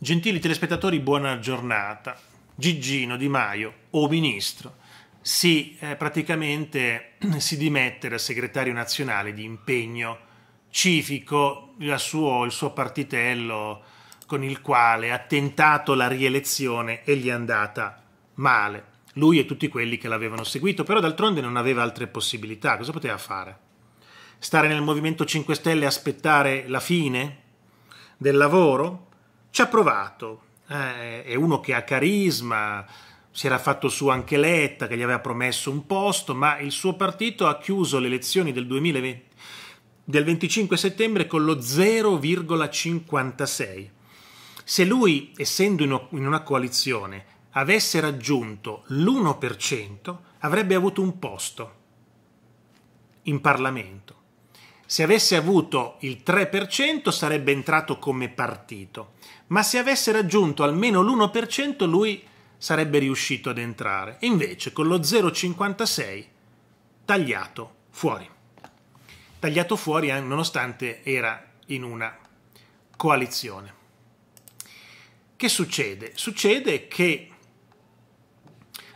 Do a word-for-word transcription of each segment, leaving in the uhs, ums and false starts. Gentili telespettatori, buona giornata. Gigino Di Maio, o ministro, si eh, praticamente si dimette da segretario nazionale di Impegno Civico, il suo, il suo partitello con il quale ha tentato la rielezione e gli è andata male. Lui e tutti quelli che l'avevano seguito, però d'altronde non aveva altre possibilità. Cosa poteva fare? Stare nel Movimento cinque Stelle e aspettare la fine del lavoro? Ci ha provato, eh, è uno che ha carisma, si era fatto su anche Letta che gli aveva promesso un posto, ma il suo partito ha chiuso le elezioni del duemilaventi, del venticinque settembre con lo zero virgola cinquantasei. Se lui, essendo in una coalizione, avesse raggiunto l'uno per cento, avrebbe avuto un posto in Parlamento. Se avesse avuto il tre per cento sarebbe entrato come partito, ma se avesse raggiunto almeno l'uno per cento lui sarebbe riuscito ad entrare. E invece con lo zero virgola cinquantasei tagliato fuori. Tagliato fuori nonostante era in una coalizione. Che succede? Succede che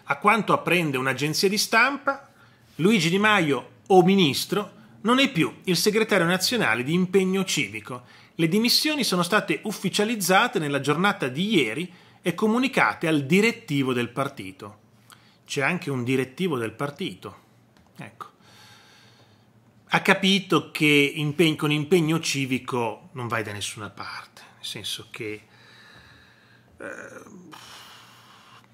a quanto apprende un'agenzia di stampa, Luigi Di Maio, o ministro, non è più il segretario nazionale di Impegno Civico. Le dimissioni sono state ufficializzate nella giornata di ieri e comunicate al direttivo del partito. C'è anche un direttivo del partito. Ecco. Ha capito che impeg- con Impegno Civico non vai da nessuna parte, nel senso che eh,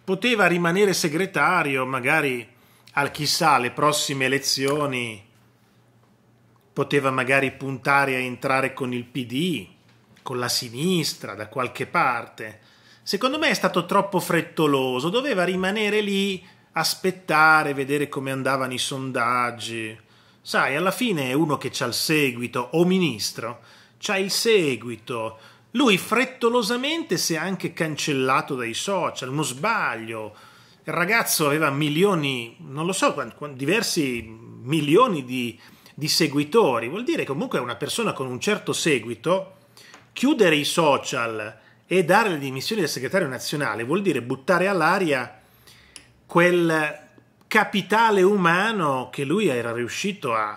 poteva rimanere segretario magari al chissà le prossime elezioni. Poteva magari puntare a entrare con il P D, con la sinistra, da qualche parte. Secondo me è stato troppo frettoloso, doveva rimanere lì, aspettare, vedere come andavano i sondaggi. Sai, alla fine è uno che c'ha il seguito, o ministro, c'ha il seguito. Lui frettolosamente si è anche cancellato dai social, uno sbaglio. Il ragazzo aveva milioni, non lo so, diversi milioni di... di seguitori, vuol dire che comunque una persona con un certo seguito, chiudere i social e dare le dimissioni del segretario nazionale vuol dire buttare all'aria quel capitale umano che lui era riuscito a,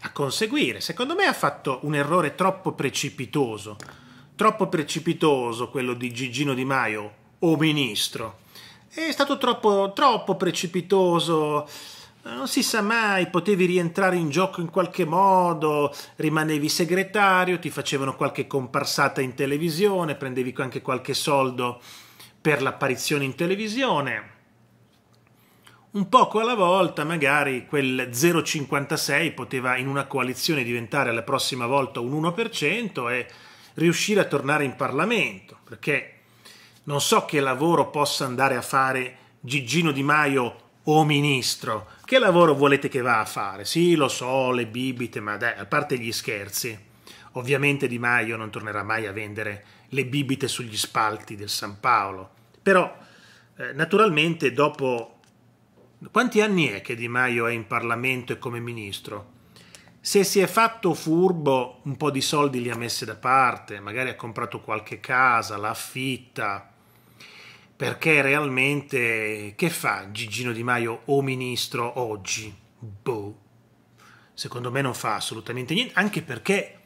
a conseguire. Secondo me ha fatto un errore troppo precipitoso, troppo precipitoso quello di Gigino Di Maio, o ministro. È stato troppo, troppo precipitoso. Non si sa mai, potevi rientrare in gioco in qualche modo, rimanevi segretario, ti facevano qualche comparsata in televisione, prendevi anche qualche soldo per l'apparizione in televisione. Un poco alla volta, magari quel zero virgola cinquantasei poteva in una coalizione diventare alla prossima volta un uno per cento e riuscire a tornare in Parlamento, perché non so che lavoro possa andare a fare Gigino Di Maio o ministro. Che lavoro volete che va a fare? Sì, lo so, le bibite, ma dai, a parte gli scherzi. Ovviamente Di Maio non tornerà mai a vendere le bibite sugli spalti del San Paolo. Però, eh, naturalmente, dopo... Quanti anni è che Di Maio è in Parlamento e come ministro? Se si è fatto furbo, un po' di soldi li ha messi da parte, magari ha comprato qualche casa, l'ha affitta... Perché realmente che fa Gigino Di Maio o ministro oggi? Boh, secondo me non fa assolutamente niente, anche perché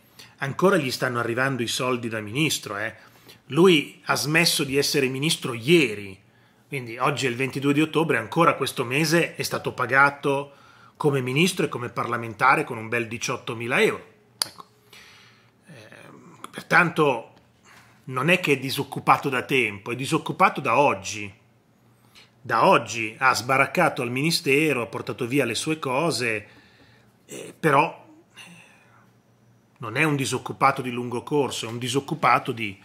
ancora gli stanno arrivando i soldi da ministro. Eh. Lui ha smesso di essere ministro ieri, quindi oggi è il ventidue di ottobre, ancora questo mese è stato pagato come ministro e come parlamentare con un bel diciottomila euro. Ecco. Eh, pertanto... Non è che è disoccupato da tempo, è disoccupato da oggi. Da oggi ha sbaraccato al ministero, ha portato via le sue cose, eh, però eh, non è un disoccupato di lungo corso, è un disoccupato di,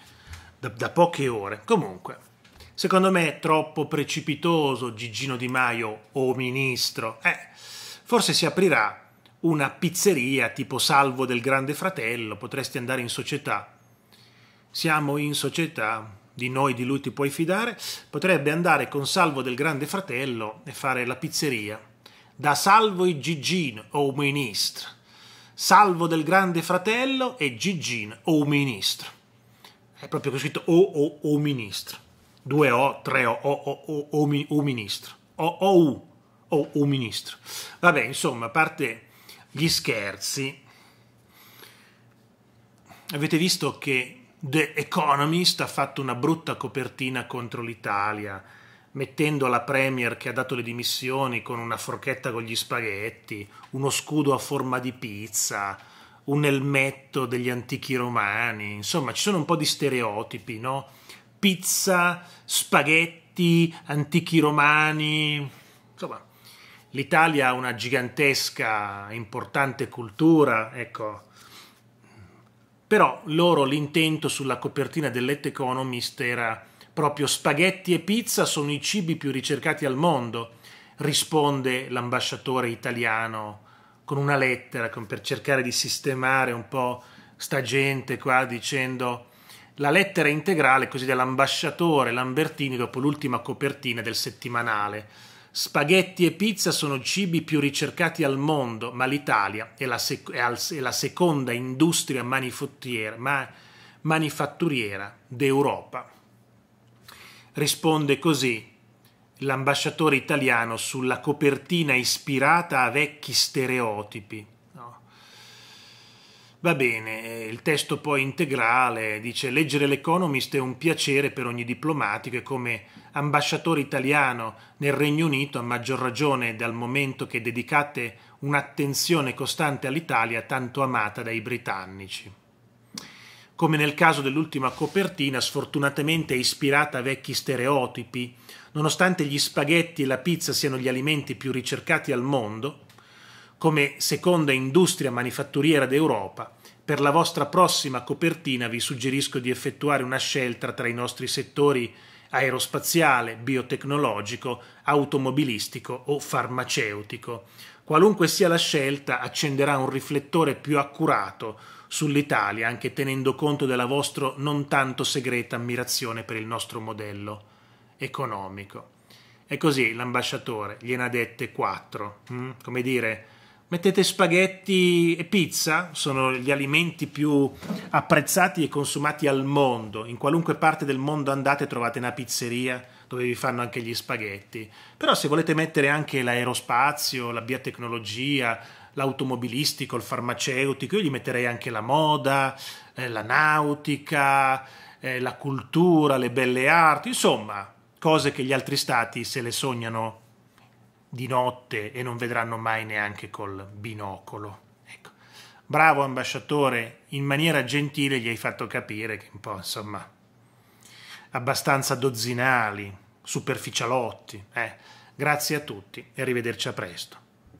da, da poche ore. Comunque, secondo me è troppo precipitoso Gigino Di Maio o ministro. Eh, forse si aprirà una pizzeria tipo Salvo del Grande Fratello, potresti andare in società. Siamo in società, di noi, di lui ti puoi fidare, potrebbe andare con Salvo del Grande Fratello e fare la pizzeria. Da Salvo e Gigino, o ministro. Salvo del Grande Fratello e Gigino, o ministro. è proprio scritto o o o ministro, due o, tre o, o o o o o ministro, o o u o o ministro. Vabbè, insomma, a parte gli scherzi, avete visto che The Economist ha fatto una brutta copertina contro l'Italia, mettendo la Premier che ha dato le dimissioni con una forchetta con gli spaghetti, uno scudo a forma di pizza, un elmetto degli antichi romani, insomma ci sono un po' di stereotipi, no? Pizza, spaghetti, antichi romani, insomma l'Italia ha una gigantesca, importante cultura, ecco. Però loro l'intento sulla copertina del The Economist era proprio spaghetti e pizza sono i cibi più ricercati al mondo, risponde l'ambasciatore italiano con una lettera per cercare di sistemare un po' sta gente qua, dicendo la lettera integrale così dell'ambasciatore Lambertini dopo l'ultima copertina del settimanale. Spaghetti e pizza sono i cibi più ricercati al mondo, ma l'Italia è, è la seconda industria ma, manifatturiera d'Europa. Risponde così l'ambasciatore italiano sulla copertina ispirata a vecchi stereotipi. No. Va bene, il testo poi integrale dice leggere l'Economist è un piacere per ogni diplomatico e come ambasciatore italiano nel Regno Unito a maggior ragione dal momento che dedicate un'attenzione costante all'Italia tanto amata dai britannici. Come nel caso dell'ultima copertina, sfortunatamente è ispirata a vecchi stereotipi, nonostante gli spaghetti e la pizza siano gli alimenti più ricercati al mondo, come seconda industria manifatturiera d'Europa, per la vostra prossima copertina vi suggerisco di effettuare una scelta tra i nostri settori aerospaziale, biotecnologico, automobilistico o farmaceutico. Qualunque sia la scelta, accenderà un riflettore più accurato sull'Italia, anche tenendo conto della vostra non tanto segreta ammirazione per il nostro modello economico. E così l'ambasciatore gliene ha dette quattro. Mm? Come dire, mettete spaghetti e pizza, sono gli alimenti più apprezzati e consumati al mondo. In qualunque parte del mondo andate trovate una pizzeria dove vi fanno anche gli spaghetti. Però se volete mettere anche l'aerospazio, la biotecnologia, l'automobilistico, il farmaceutico, io gli metterei anche la moda, eh, la nautica, eh, la cultura, le belle arti, insomma, cose che gli altri stati se le sognano di notte e non vedranno mai neanche col binocolo. Ecco. Bravo ambasciatore, in maniera gentile gli hai fatto capire che un po', insomma, abbastanza dozzinali, superficialotti. Eh. Grazie a tutti e arrivederci a presto.